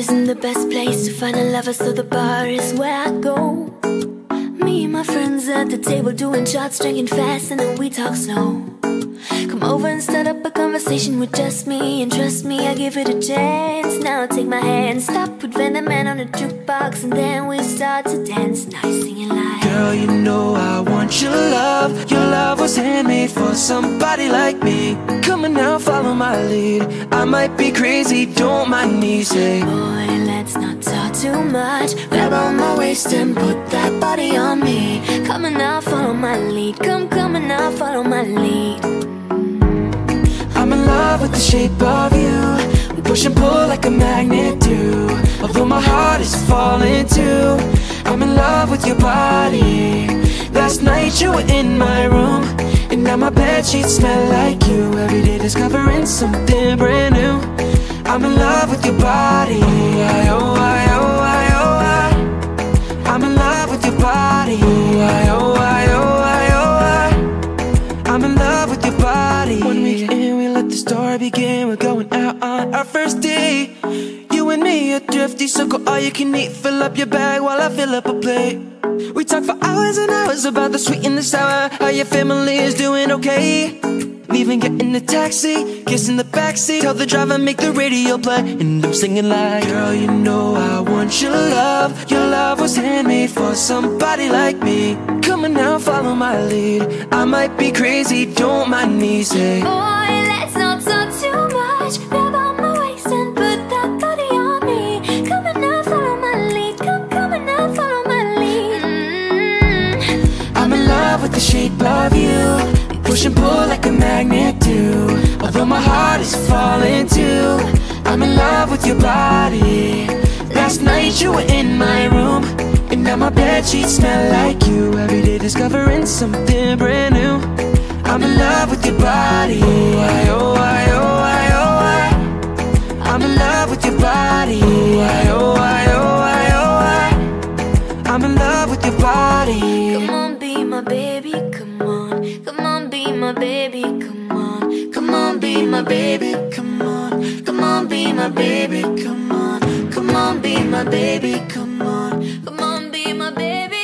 isn't the best place to find a lover, so the bar is where I go. Me and my friends at the table doing shots, drinking fast, and then we talk slow. Come over and start up a conversation with just me, and trust me, I give it a chance. Now take my hand, stop, put Van the Man on a jukebox, and then we start to dance. Nice singing like, girl, you know I want your love. Your love was handmade for somebody like me. Come on now, follow my lead. I might be crazy, don't mind me, say, boy, let's not talk too much. Grab on my waist and put that body on me. Come on now, follow my lead. Come on now, follow my lead. I'm in love with the shape of you. We push and pull like a magnet do. Although my heart is falling too, I'm in love with your body. Last night you were in my room, and now my bedsheets smell like you. Every day discovering something brand new. I'm in love with your body. Oh, I, oh, I, oh, I, oh, I. I'm in love with your body. Oh, I, oh, I, oh, I, oh, I. I'm in love with your body. One week in, the story began, we're going out on our first date. You and me are thrifty, so go all you can eat. Fill up your bag while I fill up a plate. We talk for hours and hours about the sweet and the sour, how your family is doing okay. Leaving, get in the taxi, kiss in the backseat, tell the driver make the radio play, and I'm singing like, girl, you know I want your love. Your love was handmade for somebody like me. Come on now, follow my lead. I might be crazy, don't mind me, say, boy, let's not talk too much. Grab on my waist and put that body on me. Come on now, follow my lead. Come on now, follow my lead. I'm in love with the shape of you. Push and pull like a magnet do. Although my heart is falling too, I'm in love with your body. Last night you were in my room, and now my bedsheets smell like you. Every day discovering something brand new. I'm in love with your body. Oh, I, oh, I, oh, I, oh, I. I'm in love with your body. Oh, I, oh, I, oh, I, oh, I. I'm in love with your body. Come on, be my baby, come on. Come on, be my baby, come on. Come on, be my baby, come on. Come on, be my baby, come on. Come on, be my baby, come on. Come on, be my baby.